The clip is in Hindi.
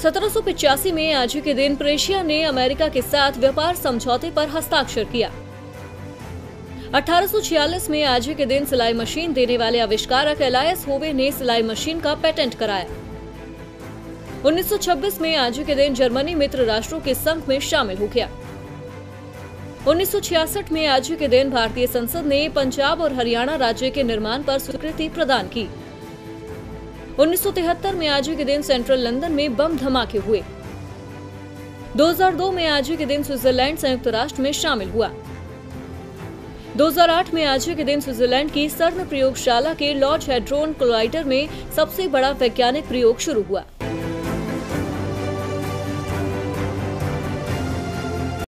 1785 में आज के दिन प्रेशिया ने अमेरिका के साथ व्यापार समझौते पर हस्ताक्षर किया। 1846 में आज के दिन सिलाई मशीन देने वाले आविष्कारक एलायस होवे ने सिलाई मशीन का पेटेंट कराया। 1926 में आज के दिन जर्मनी मित्र राष्ट्रों के संघ में शामिल हो गया। 1966 में आज के दिन भारतीय संसद ने पंजाब और हरियाणा राज्य के निर्माण पर स्वीकृति प्रदान की। 1973 में आज के दिन सेंट्रल लंदन में बम धमाके हुए। 2002 में आज के दिन स्विट्जरलैंड संयुक्त राष्ट्र में शामिल हुआ। 2008 में आज के दिन स्विट्जरलैंड की सर्न प्रयोगशाला के लॉर्ज हैड्रोन कोलाइडर में सबसे बड़ा वैज्ञानिक प्रयोग शुरू हुआ।